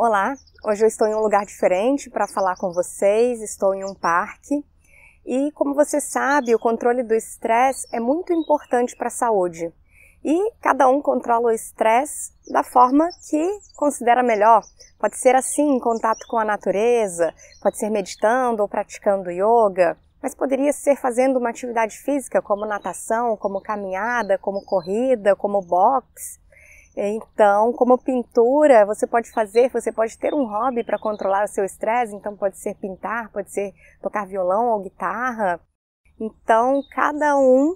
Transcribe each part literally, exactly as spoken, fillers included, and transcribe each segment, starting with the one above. Olá, hoje eu estou em um lugar diferente para falar com vocês, estou em um parque e, como você sabe, o controle do estresse é muito importante para a saúde e cada um controla o estresse da forma que considera melhor. Pode ser assim, em contato com a natureza, pode ser meditando ou praticando yoga, mas poderia ser fazendo uma atividade física como natação, como caminhada, como corrida, como boxe. Então, como pintura, você pode fazer, você pode ter um hobby para controlar o seu estresse, então pode ser pintar, pode ser tocar violão ou guitarra. Então, cada um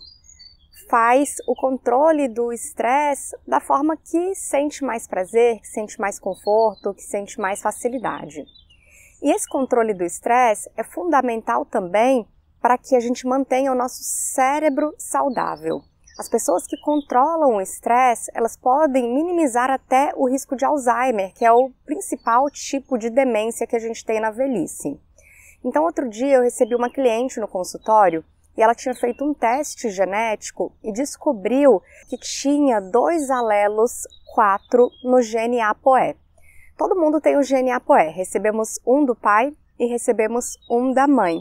faz o controle do estresse da forma que sente mais prazer, que sente mais conforto, que sente mais facilidade. E esse controle do estresse é fundamental também para que a gente mantenha o nosso cérebro saudável. As pessoas que controlam o estresse, elas podem minimizar até o risco de Alzheimer, que é o principal tipo de demência que a gente tem na velhice. Então, outro dia eu recebi uma cliente no consultório e ela tinha feito um teste genético e descobriu que tinha dois alelos quatro no gene A P O E. Todo mundo tem o gene A P O E, recebemos um do pai e recebemos um da mãe.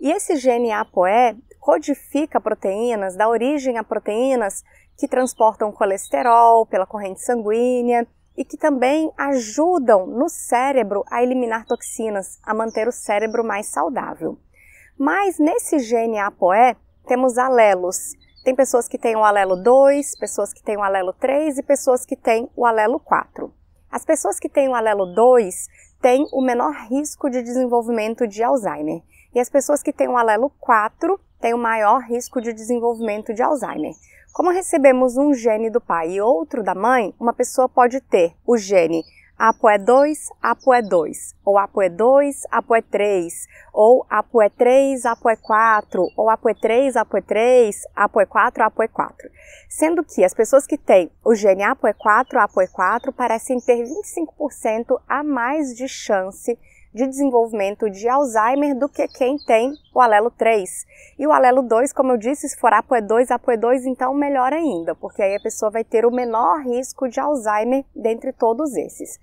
E esse gene A P O E codifica proteínas, dá origem a proteínas que transportam colesterol pela corrente sanguínea e que também ajudam no cérebro a eliminar toxinas, a manter o cérebro mais saudável. Mas nesse gene A P O E temos alelos. Tem pessoas que têm o alelo dois, pessoas que têm o alelo três e pessoas que têm o alelo quatro. As pessoas que têm o alelo dois têm o menor risco de desenvolvimento de Alzheimer. E as pessoas que têm o alelo quatro têm o maior risco de desenvolvimento de Alzheimer. Como recebemos um gene do pai e outro da mãe, uma pessoa pode ter o gene A P O E dois, A P O E dois, ou A P O E dois, A P O E três, ou A P O E três, A P O E quatro, ou A P O E três, A P O E três, A P O E quatro, A P O E quatro. Sendo que as pessoas que têm o gene A P O E quatro, A P O E quatro, parecem ter vinte e cinco por cento a mais de chance de desenvolvimento de Alzheimer do que quem tem o alelo três. E o alelo dois, como eu disse, se for A P O E dois, A P O E dois, então melhor ainda, porque aí a pessoa vai ter o menor risco de Alzheimer dentre todos esses.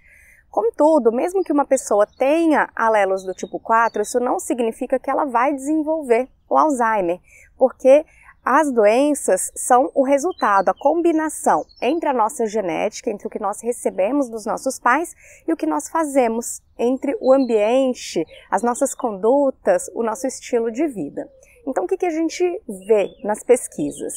Contudo, mesmo que uma pessoa tenha alelos do tipo quatro, isso não significa que ela vai desenvolver o Alzheimer, porque as doenças são o resultado, a combinação entre a nossa genética, entre o que nós recebemos dos nossos pais e o que nós fazemos, entre o ambiente, as nossas condutas, o nosso estilo de vida. Então, o que a gente vê nas pesquisas?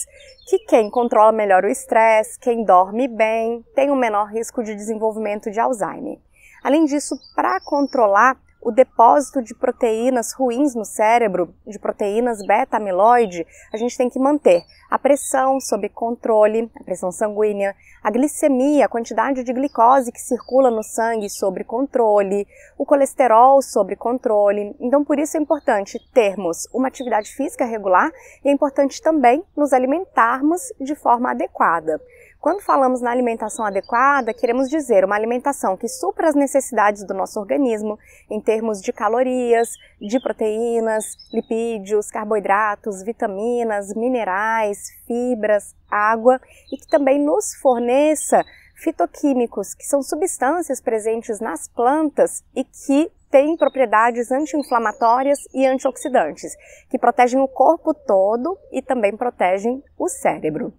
Que quem controla melhor o estresse, quem dorme bem, tem o menor risco de desenvolvimento de Alzheimer. Além disso, para controlar o depósito de proteínas ruins no cérebro, de proteínas beta-amiloide, a gente tem que manter a pressão sob controle, a pressão sanguínea, a glicemia, a quantidade de glicose que circula no sangue sob controle, o colesterol sob controle. Então, por isso é importante termos uma atividade física regular e é importante também nos alimentarmos de forma adequada. Quando falamos na alimentação adequada, queremos dizer uma alimentação que supra as necessidades do nosso organismo em termos de calorias, de proteínas, lipídios, carboidratos, vitaminas, minerais, fibras, água e que também nos forneça fitoquímicos, que são substâncias presentes nas plantas e que têm propriedades anti-inflamatórias e antioxidantes, que protegem o corpo todo e também protegem o cérebro.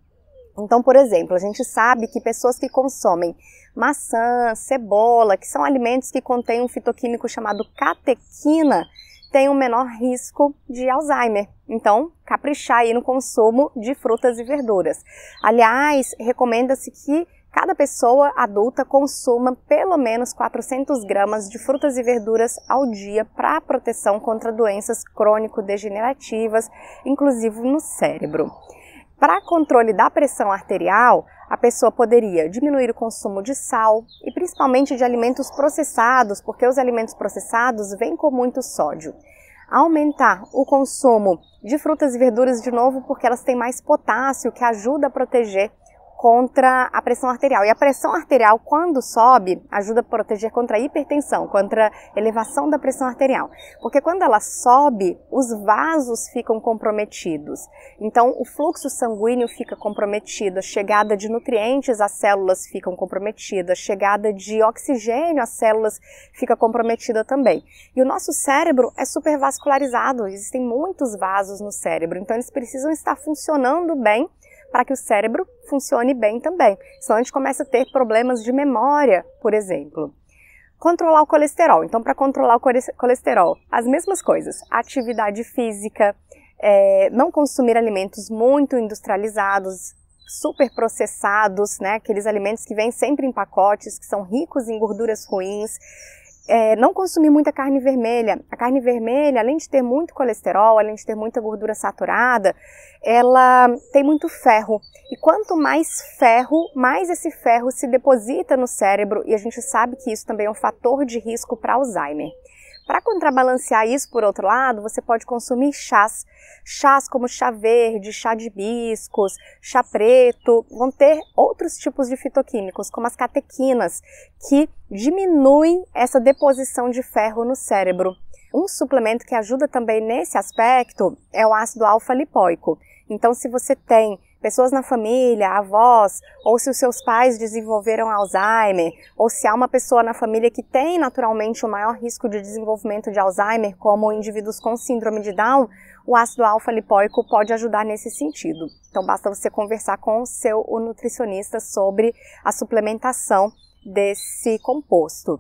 Então, por exemplo, a gente sabe que pessoas que consomem maçã, cebola, que são alimentos que contêm um fitoquímico chamado catequina, têm um menor risco de Alzheimer. Então, caprichar aí no consumo de frutas e verduras. Aliás, recomenda-se que cada pessoa adulta consuma pelo menos quatrocentos gramas de frutas e verduras ao dia para proteção contra doenças crônico-degenerativas, inclusive no cérebro. Para controle da pressão arterial, a pessoa poderia diminuir o consumo de sal e principalmente de alimentos processados, porque os alimentos processados vêm com muito sódio. Aumentar o consumo de frutas e verduras de novo, porque elas têm mais potássio, que ajuda a proteger contra a pressão arterial. E a pressão arterial, quando sobe, ajuda a proteger contra a hipertensão, contra a elevação da pressão arterial. Porque quando ela sobe, os vasos ficam comprometidos. Então, o fluxo sanguíneo fica comprometido, a chegada de nutrientes às células ficam comprometidas, a chegada de oxigênio às células fica comprometida também. E o nosso cérebro é supervascularizado, existem muitos vasos no cérebro, então eles precisam estar funcionando bem para que o cérebro funcione bem também. Senão a gente começa a ter problemas de memória, por exemplo. Controlar o colesterol. Então, para controlar o colesterol, as mesmas coisas. Atividade física, é, não consumir alimentos muito industrializados, super processados, né? Aqueles alimentos que vêm sempre em pacotes, que são ricos em gorduras ruins. É, não consumir muita carne vermelha. A carne vermelha, além de ter muito colesterol, além de ter muita gordura saturada, ela tem muito ferro. E quanto mais ferro, mais esse ferro se deposita no cérebro, e a gente sabe que isso também é um fator de risco para Alzheimer. Para contrabalancear isso, por outro lado, você pode consumir chás. Chás como chá verde, chá de hibiscos, chá preto, vão ter outros tipos de fitoquímicos, como as catequinas, que diminuem essa deposição de ferro no cérebro. Um suplemento que ajuda também nesse aspecto é o ácido alfa-lipoico. Então, se você tem pessoas na família, avós, ou se os seus pais desenvolveram Alzheimer, ou se há uma pessoa na família que tem naturalmente o maior risco de desenvolvimento de Alzheimer, como indivíduos com síndrome de Down, o ácido alfa-lipoico pode ajudar nesse sentido. Então basta você conversar com o seu o nutricionista sobre a suplementação desse composto.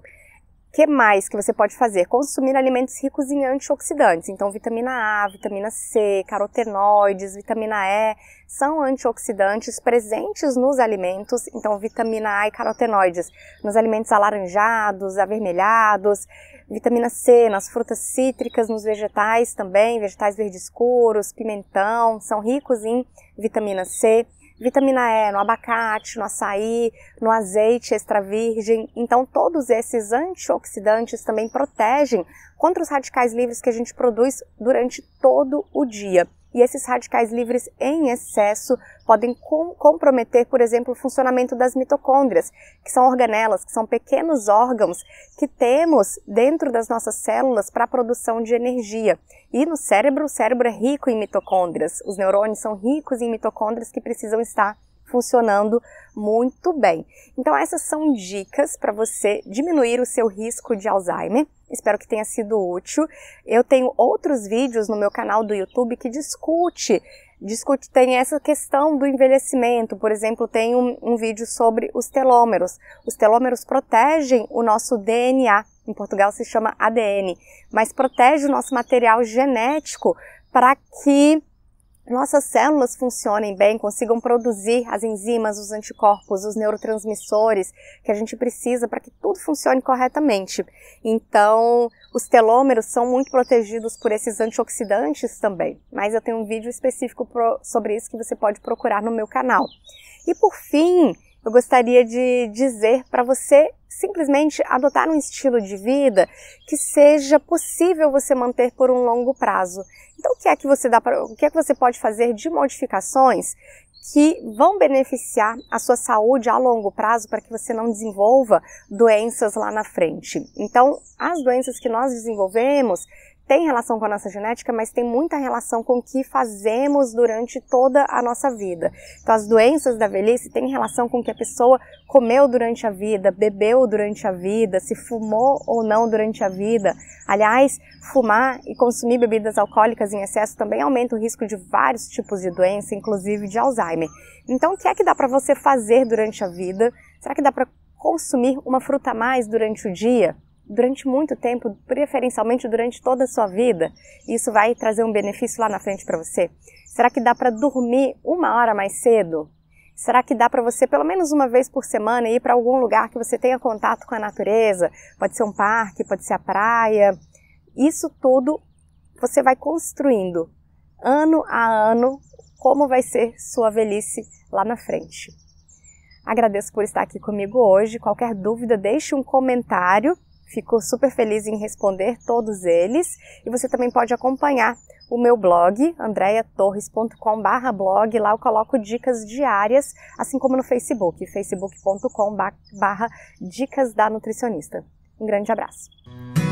O que mais que você pode fazer? Consumir alimentos ricos em antioxidantes. Então, vitamina A, vitamina C, carotenoides, vitamina E são antioxidantes presentes nos alimentos. Então, vitamina A e carotenoides nos alimentos alaranjados, avermelhados, vitamina C nas frutas cítricas, nos vegetais também, vegetais verdes escuros, pimentão, são ricos em vitamina C. Vitamina E no abacate, no açaí, no azeite extra virgem. Então todos esses antioxidantes também protegem contra os radicais livres que a gente produz durante todo o dia. E esses radicais livres em excesso podem com- comprometer, por exemplo, o funcionamento das mitocôndrias, que são organelas, que são pequenos órgãos que temos dentro das nossas células para a produção de energia. E no cérebro, o cérebro é rico em mitocôndrias, os neurônios são ricos em mitocôndrias que precisam estar funcionando muito bem. Então essas são dicas para você diminuir o seu risco de Alzheimer. Espero que tenha sido útil. Eu tenho outros vídeos no meu canal do YouTube que discute, discute tem essa questão do envelhecimento. Por exemplo, tem um, um vídeo sobre os telômeros. Os telômeros protegem o nosso D N A, em Portugal se chama A D N, mas protege o nosso material genético para que nossas células funcionem bem, consigam produzir as enzimas, os anticorpos, os neurotransmissores que a gente precisa para que tudo funcione corretamente. Então, os telômeros são muito protegidos por esses antioxidantes também, mas eu tenho um vídeo específico pro, sobre isso que você pode procurar no meu canal. E por fim, eu gostaria de dizer para você simplesmente adotar um estilo de vida que seja possível você manter por um longo prazo. Então, o que é que você dá pra, o que é que você pode fazer de modificações que vão beneficiar a sua saúde a longo prazo para que você não desenvolva doenças lá na frente? Então, as doenças que nós desenvolvemos tem relação com a nossa genética, mas tem muita relação com o que fazemos durante toda a nossa vida. Então, as doenças da velhice têm relação com o que a pessoa comeu durante a vida, bebeu durante a vida, se fumou ou não durante a vida. Aliás, fumar e consumir bebidas alcoólicas em excesso também aumenta o risco de vários tipos de doença, inclusive de Alzheimer. Então, o que é que dá para você fazer durante a vida? Será que dá para consumir uma fruta a mais durante o dia? Durante muito tempo, preferencialmente durante toda a sua vida, isso vai trazer um benefício lá na frente para você? Será que dá para dormir uma hora mais cedo? Será que dá para você, pelo menos uma vez por semana, ir para algum lugar que você tenha contato com a natureza? Pode ser um parque, pode ser a praia. Isso tudo você vai construindo, ano a ano, como vai ser sua velhice lá na frente. Agradeço por estar aqui comigo hoje. Qualquer dúvida, deixe um comentário. Fico super feliz em responder todos eles. E você também pode acompanhar o meu blog, andreia torres ponto com barra blog. Lá eu coloco dicas diárias, assim como no Facebook, facebook ponto com barra dicas da nutricionista. Um grande abraço.